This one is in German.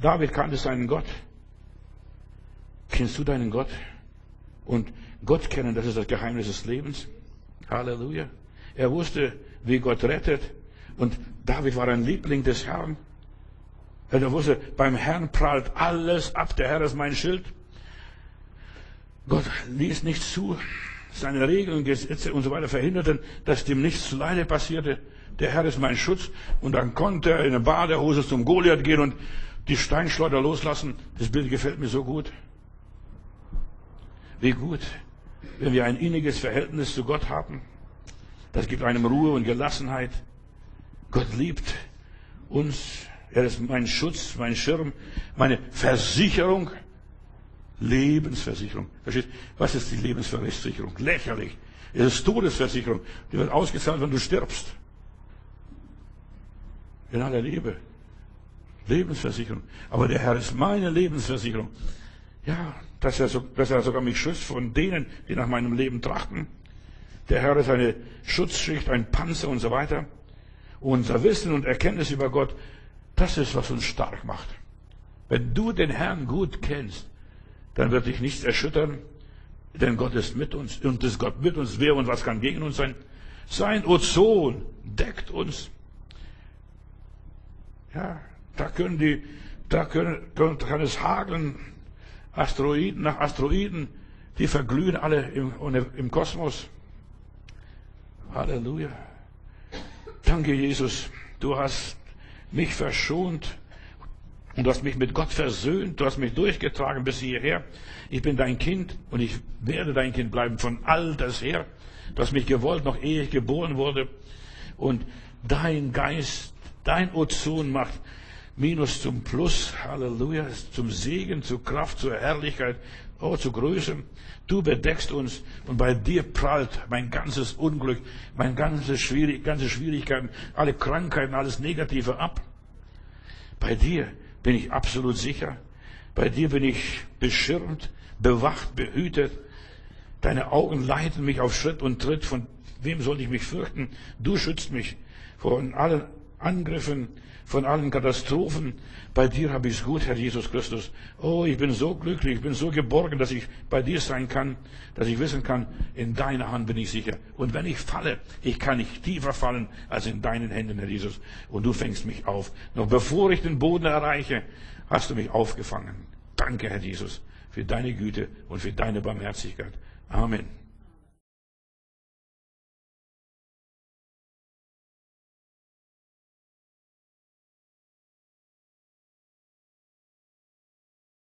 David kannte seinen Gott. Kennst du deinen Gott? Und Gott kennen, das ist das Geheimnis des Lebens. Halleluja. Er wusste, wie Gott rettet. Und David war ein Liebling des Herrn. Er wusste, beim Herrn prallt alles ab. Der Herr ist mein Schild. Gott ließ nicht zu. Seine Regeln, Gesetze und so weiter verhinderten, dass dem nichts zuleide passierte. Der Herr ist mein Schutz. Und dann konnte er in der Badehose zum Goliath gehen und die Steinschleuder loslassen. Das Bild gefällt mir so gut. Wie gut, wenn wir ein inniges Verhältnis zu Gott haben. Das gibt einem Ruhe und Gelassenheit. Gott liebt uns. Er ist mein Schutz, mein Schirm, meine Versicherung. Lebensversicherung. Versteht? Was ist die Lebensversicherung? Lächerlich. Es ist Todesversicherung. Die wird ausgezahlt, wenn du stirbst. In aller Liebe. Lebensversicherung. Aber der Herr ist meine Lebensversicherung. Ja, dass er sogar mich schützt von denen, die nach meinem Leben trachten. Der Herr ist eine Schutzschicht, ein Panzer und so weiter. Unser Wissen und Erkenntnis über Gott, das ist, was uns stark macht. Wenn du den Herrn gut kennst, dann wird dich nichts erschüttern, denn Gott ist mit uns. Und ist Gott mit uns, wer und was kann gegen uns sein? Sein Ozon deckt uns. Ja, kann es hageln, Asteroiden nach Asteroiden, die verglühen alle im Kosmos. Halleluja. Danke, Jesus, du hast mich verschont. Und du hast mich mit Gott versöhnt, du hast mich durchgetragen bis hierher. Ich bin dein Kind und ich werde dein Kind bleiben von all das her. Du hast mich gewollt, noch ehe ich geboren wurde. Und dein Geist, dein Ozon macht Minus zum Plus, Halleluja, zum Segen, zur Kraft, zur Herrlichkeit, oh, zur Größe. Du bedeckst uns und bei dir prallt mein ganzes Unglück, meine ganze Schwierigkeiten, alle Krankheiten, alles Negative ab. Bei dir bin ich absolut sicher. Bei dir bin ich beschirmt, bewacht, behütet. Deine Augen leiten mich auf Schritt und Tritt. Von wem soll ich mich fürchten? Du schützt mich von allen Angriffen, von allen Katastrophen. Bei dir habe ich es gut, Herr Jesus Christus. Oh, ich bin so glücklich, ich bin so geborgen, dass ich bei dir sein kann, dass ich wissen kann, in deiner Hand bin ich sicher. Und wenn ich falle, ich kann nicht tiefer fallen als in deinen Händen, Herr Jesus. Und du fängst mich auf. Noch bevor ich den Boden erreiche, hast du mich aufgefangen. Danke, Herr Jesus, für deine Güte und für deine Barmherzigkeit. Amen.